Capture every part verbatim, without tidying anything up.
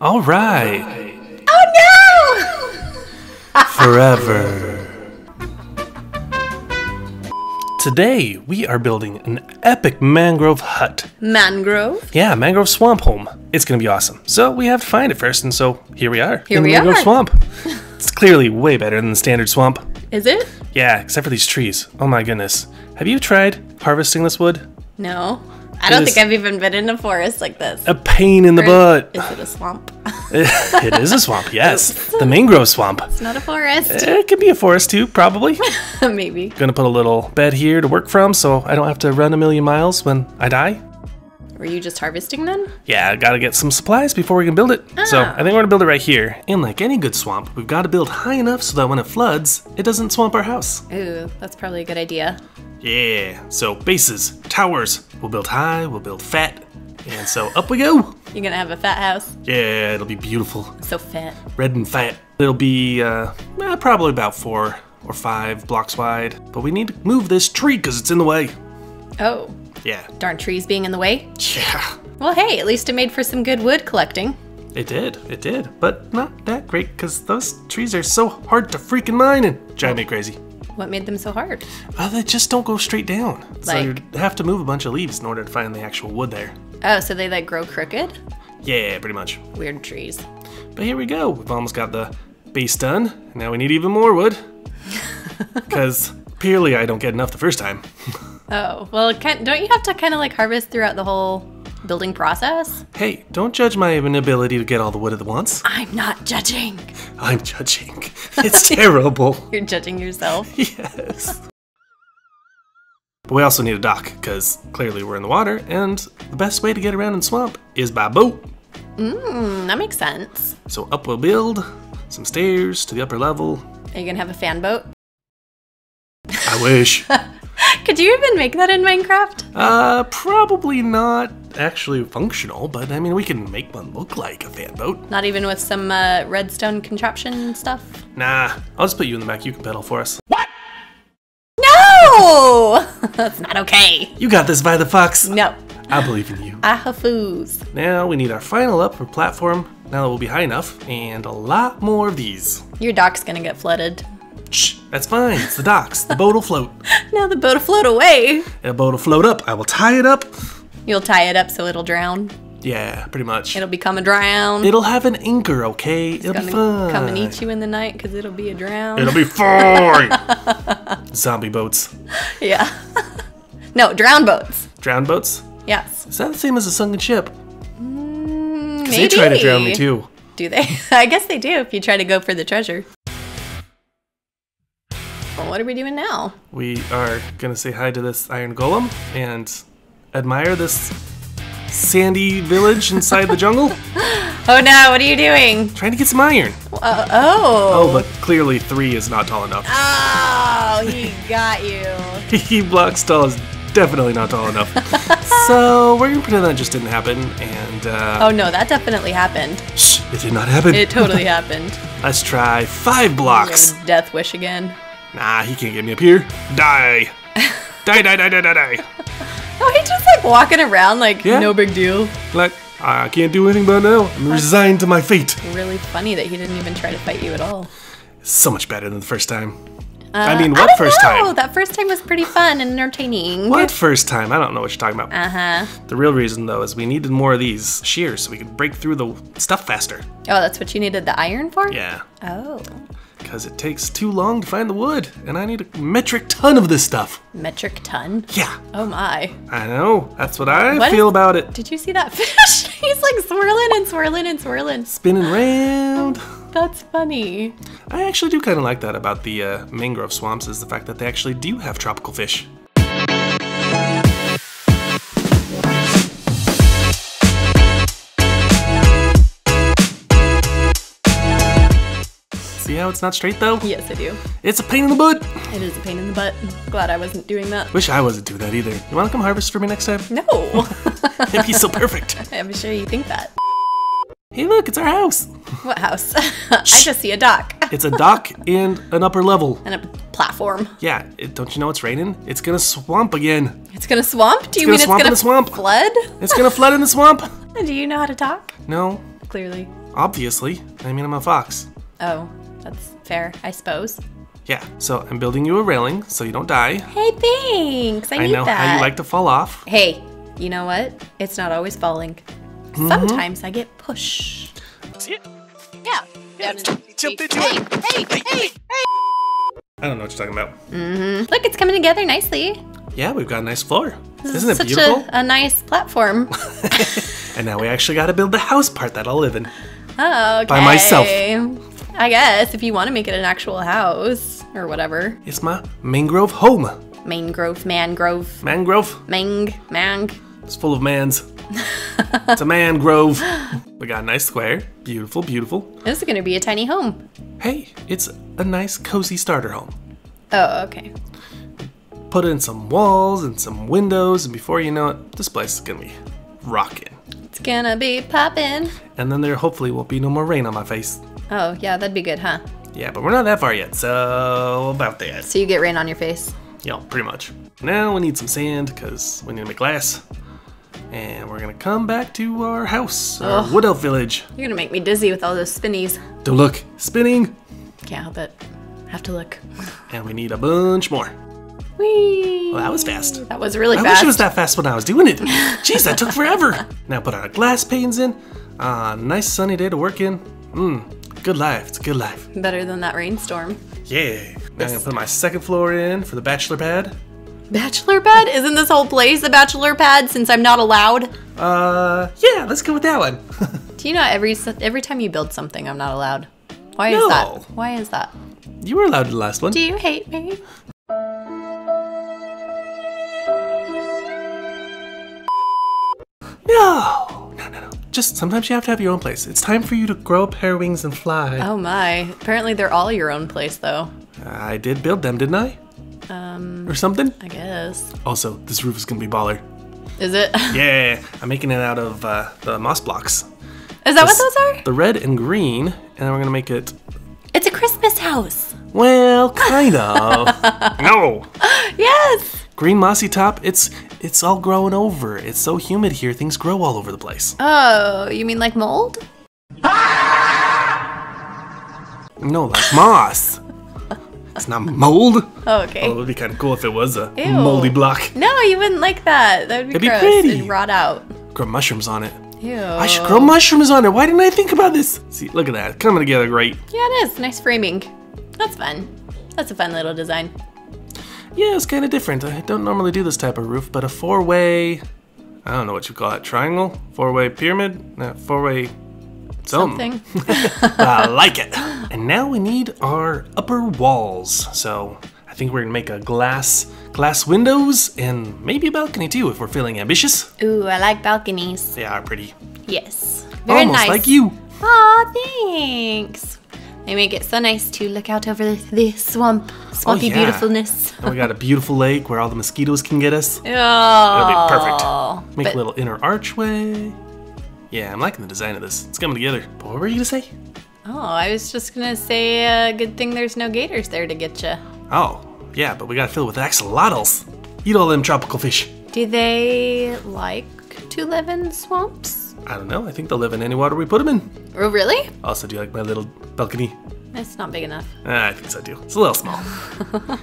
All right. Oh no! Forever. Today, we are building an epic mangrove hut. Mangrove? Yeah, mangrove swamp home. It's gonna be awesome. So we have to find it first, and so here we are. Here in we mangrove are. Swamp. It's clearly way better than the standard swamp. Is it? Yeah, except for these trees. Oh my goodness. Have you tried harvesting this wood? No. I don't think I've even been in a forest like this. A pain in the butt. Is it a swamp? It is a swamp, yes. The mangrove swamp. It's not a forest. It could be a forest too, probably. Maybe. Gonna put a little bed here to work from so I don't have to run a million miles when I die. Were you just harvesting then? Yeah, gotta get some supplies before we can build it. Ah. So I think we're gonna build it right here. And like any good swamp, we've gotta build high enough so that when it floods, it doesn't swamp our house. Ooh, that's probably a good idea. Yeah, so bases, towers, we'll build high, we'll build fat, and so up we go. You're gonna have a fat house? Yeah, it'll be beautiful. So fat. Red and fat. It'll be uh, eh, probably about four or five blocks wide, but we need to move this tree because it's in the way. Oh. Yeah. Darn trees being in the way. Yeah. Well, hey, at least it made for some good wood collecting. It did, it did, but not that great because those trees are so hard to freaking mine and drive me crazy. What made them so hard? Uh, they just don't go straight down. Like, so you have to move a bunch of leaves in order to find the actual wood there. Oh, so they like grow crooked? Yeah, pretty much. Weird trees. But here we go. We've almost got the base done. Now we need even more wood. Because purely I don't get enough the first time. Oh, well, can, don't you have to kind of like harvest throughout the whole building process? Hey, don't judge my inability to get all the wood at once. I'm not judging. I'm judging. It's terrible. You're judging yourself. Yes. But we also need a dock because clearly we're in the water and the best way to get around in swamp is by boat. Mmm, that makes sense. So up we'll build some stairs to the upper level. Are you going to have a fan boat? I wish. Could you even make that in Minecraft? Uh, probably not actually functional, but I mean, we can make one look like a fan boat. Not even with some uh, redstone contraption stuff? Nah, I'll just put you in the back. You can pedal for us. What? No! That's not okay. You got this, Violet Fox. No. I believe in you. I hafooz. Now we need our final up for platform, now that we'll be high enough, and a lot more of these. Your dock's gonna get flooded. Shh, that's fine, it's the docks. The boat will float. Now the boat will float away. The boat will float up. I will tie it up. You'll tie it up so it'll drown? Yeah, pretty much. It'll become a drown. It'll have an anchor, okay? It's it'll be fun. Come and eat you in the night because it'll be a drown. It'll be fine. Zombie boats. Yeah. No, drown boats. Drown boats? Yes. Is that the same as a sunken ship? Mm, maybe. They try to drown me too. Do they? I guess they do if you try to go for the treasure. What are we doing now? We are gonna say hi to this iron golem and admire this sandy village inside the jungle. Oh no, what are you doing? Trying to get some iron. Uh, oh. Oh, but clearly three is not tall enough. Oh, he got you. He blocks tall is definitely not tall enough. So we're gonna pretend that just didn't happen and uh, oh no, that definitely happened. Shh, it did not happen. It totally happened. Let's try five blocks. Your death wish again. Nah, he can't get me up here. Die. Die, die, die, die, die, die. Oh, he's just like walking around like yeah. No big deal. Like, I can't do anything but now. I'm resigned to my fate. Really funny that he didn't even try to fight you at all. So much better than the first time. Uh, I mean, what I first know. time? Oh, that first time was pretty fun and entertaining. What first time? I don't know what you're talking about. Uh-huh. The real reason, though, is we needed more of these shears so we could break through the stuff faster. Oh, that's what you needed the iron for? Yeah. Oh. Because it takes too long to find the wood, and I need a metric ton of this stuff. Metric ton? Yeah. Oh my. I know. That's what I what feel is, about it. Did you see that fish? He's like swirling and swirling and swirling. Spinning around. That's funny. I actually do kind of like that about the uh, mangrove swamps is the fact that they actually do have tropical fish. See how it's not straight though? Yes, I do. It's a pain in the butt. It is a pain in the butt. Glad I wasn't doing that. Wish I wasn't doing that either. You want to come harvest for me next time? No. It'd be so perfect. I'm sure you think that. Hey, look, it's our house. What house? I just see a dock. It's a dock and an upper level. And a platform. Yeah. It, don't you know it's raining? It's gonna swamp again. It's gonna swamp? Do you mean it's gonna flood? It's gonna flood in the swamp. Do you know how to talk? No. clearly. Obviously. I mean, I'm a fox. Oh, that's fair, I suppose. Yeah, so I'm building you a railing so you don't die. Hey, thanks. I, I need know that. How you like to fall off. Hey, you know what? It's not always falling. Mm-hmm. Sometimes I get pushed. See it? Yeah. yeah. Jumped into hey, it. Hey, hey, hey, hey. I don't know what you're talking about. Mm-hmm. Look, it's coming together nicely. Yeah, we've got a nice floor. This Isn't is it beautiful? Such a, a nice platform. And now we actually got to build the house part that I'll live in. Oh, okay. By myself. I guess, if you want to make it an actual house or whatever. It's my mangrove home. Mangrove, mangrove. Mangrove. Mang, mang. It's full of mans. It's a mangrove. We got a nice square. Beautiful, beautiful. This is going to be a tiny home. Hey, it's a nice, cozy starter home. Oh, okay. Put in some walls and some windows, and before you know it, this place is gonna be rocking. It's gonna be popping. And then there hopefully won't be no more rain on my face. Oh, yeah, that'd be good, huh? Yeah, but we're not that far yet, so about that. So you get rain on your face? Yeah, pretty much. Now we need some sand, because we need to make glass. And we're gonna come back to our house, our Ugh. Wood elf village. You're gonna make me dizzy with all those spinnies. Don't look, spinning. Can't help it, have to look. And we need a bunch more. Whee. Well, that was fast. That was really I fast. I wish it was that fast when I was doing it. Jeez, that took forever. Now put our glass panes in. Uh, nice sunny day to work in. Mmm, good life. It's a good life. Better than that rainstorm. Yeah. Now this. I'm gonna put my second floor in for the bachelor pad. Bachelor pad? Isn't this whole place a bachelor pad since I'm not allowed? Uh, yeah, let's go with that one. Do you know every every time you build something, I'm not allowed? Why no. is that? Why is that? You were allowed the last one. Do you hate me? No, no, no, no. Just sometimes you have to have your own place. It's time for you to grow a pair of wings and fly. Oh my. Apparently they're all your own place though. I did build them, didn't I? Um. Or something? I guess. Also, this roof is gonna be baller. Is it? Yeah, I'm making it out of uh, the moss blocks. Is that this, what those are? The red and green, and then we're gonna make it... It's a Christmas house. Well, kind of. No. Yes. Green mossy top, it's it's all growing over. It's so humid here, things grow all over the place. Oh, you mean like mold? Ah! No, like moss. It's not mold. Oh, okay. Oh, it would be kind of cool if it was a Ew. moldy block. No, you wouldn't like that. That would be It'd gross. It'd be pretty. It'd rot out. Grow mushrooms on it. Ew. I should grow mushrooms on it. Why didn't I think about this? See, look at that. It's coming together great. Yeah, it is. Nice framing. That's fun. That's a fun little design. Yeah, it's kind of different. I don't normally do this type of roof, but a four-way, I don't know what you call it, triangle? Four-way pyramid? No, four-way something. I like it. And now we need our upper walls. So I think we're gonna make a glass, glass windows and maybe a balcony too if we're feeling ambitious. Ooh, I like balconies. They are pretty. Yes, very Almost nice. Almost like you. Aw, thanks. They make it so nice to look out over the, the swamp, swampy oh, yeah. beautifulness. And we got a beautiful lake where all the mosquitoes can get us. Oh, it'll be perfect. Make but... a little inner archway. Yeah, I'm liking the design of this. It's coming together. But what were you gonna say? Oh, I was just gonna say, uh, good thing there's no gators there to get you. Oh, yeah, but we gotta fill it with axolotls. Eat all them tropical fish. Do they like to live in swamps? I don't know, I think they'll live in any water we put them in. Oh, really? Also, do you like my little balcony? It's not big enough. Ah, I think so too. It's a little small.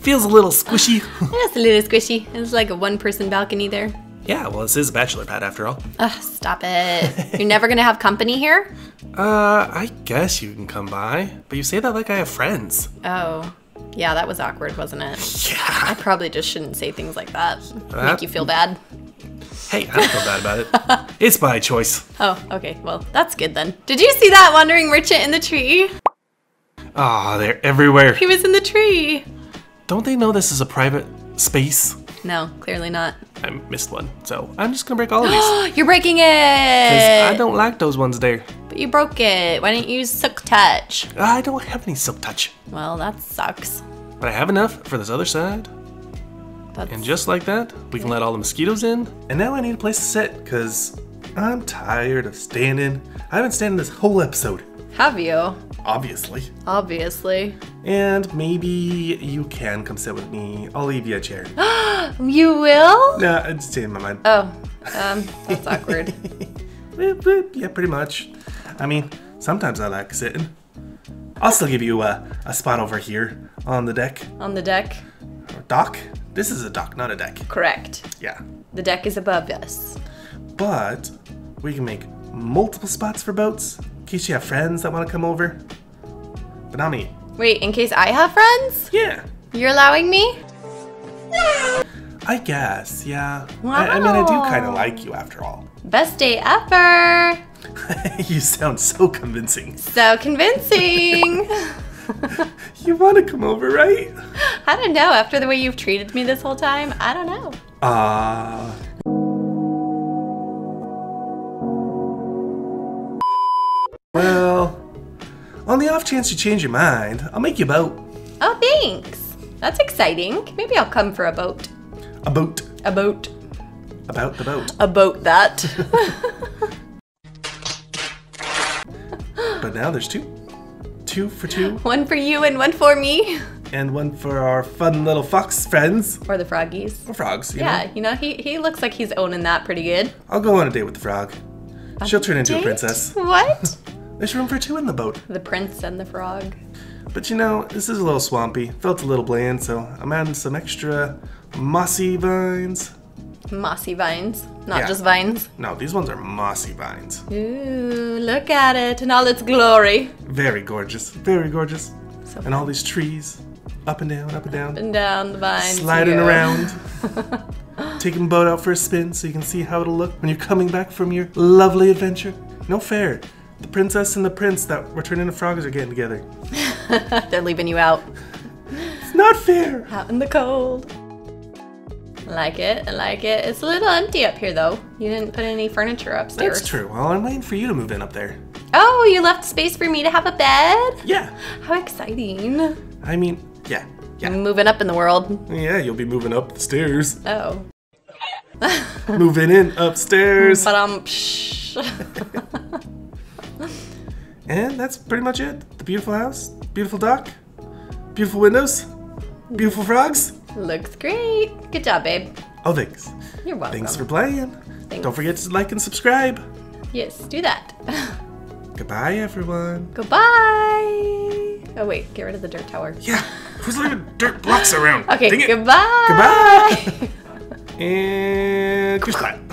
Feels a little squishy. It is a little squishy. It's like a one-person balcony there. Yeah, well, this is a bachelor pad after all. Ugh, stop it. You're never going to have company here? Uh, I guess you can come by. But you say that like I have friends. Oh. Yeah, that was awkward, wasn't it? Yeah. I probably just shouldn't say things like that. Uh, Make you feel bad. Hey, I don't feel bad about it. It's my choice. Oh, okay. Well, that's good then. Did you see that wandering merchant in the tree? Ah, oh, they're everywhere. He was in the tree. Don't they know this is a private space? No, clearly not. I missed one, so I'm just gonna break all of these. You're breaking it! Because I don't like those ones there. But you broke it. Why didn't you use silk touch? I don't have any silk touch. Well, that sucks. But I have enough for this other side. That's... And just like that, we can let all the mosquitoes in. And now I need a place to sit, because I'm tired of standing. I've been standing this whole episode. Have you? Obviously. Obviously. And maybe you can come sit with me. I'll leave you a chair. You will? No, nah, it's in my mind. Oh, um, that's awkward. Yeah, pretty much. I mean, sometimes I like sitting. I'll still give you a, a spot over here on the deck. On the deck. Or dock? This is a dock, not a deck. Correct. Yeah. The deck is above us. But we can make multiple spots for boats in case you have friends that want to come over. But not me. Wait, in case I have friends? Yeah. You're allowing me? Yeah. I guess, yeah. Wow. I, I mean, I do kind of like you after all. Best day ever. You sound so convincing. So convincing. You want to come over, right? I don't know. After the way you've treated me this whole time, I don't know. Ah. Uh... Well, on the off chance you change your mind, I'll make you a boat. Oh, thanks. That's exciting. Maybe I'll come for a boat. A boat. A boat. About the boat. A boat that. But now there's two. Two for two. One for you and one for me. And one for our fun little fox friends. Or the froggies. Or frogs, you yeah, know. you know, he, he looks like he's owning that pretty good. I'll go on a date with the frog. A She'll turn into date? a princess. What? There's room for two in the boat. The prince and the frog. But you know, this is a little swampy. Felt a little bland, so I'm adding some extra mossy vines. Mossy vines, not yeah. just vines. No, these ones are mossy vines. Ooh, look at it in all its glory. Very gorgeous, very gorgeous. So and all these trees, up and down, up and down. Up and down the vines. Sliding here. around. Taking the boat out for a spin so you can see how it'll look when you're coming back from your lovely adventure. No fair. The princess and the prince that were turning into frogs are getting together. They're leaving you out. It's not fair. Out in the cold. I like it, I like it. It's a little empty up here though. You didn't put any furniture upstairs. That's true. Well, I'm waiting for you to move in up there. Oh, you left space for me to have a bed? Yeah. How exciting. I mean, yeah, yeah. Moving up in the world. Yeah, you'll be moving up the stairs. Oh. Moving in upstairs. Ba-dum, And that's pretty much it. The beautiful house, beautiful dock, beautiful windows, beautiful frogs. Looks great. Good job, babe. Oh, thanks. You're welcome. Thanks for playing. Thanks. Don't forget to like and subscribe. Yes, do that. Goodbye, everyone. Goodbye. Oh, wait. Get rid of the dirt tower. Yeah. Who's leaving dirt blocks around? Okay, goodbye. Goodbye. Goodbye. And...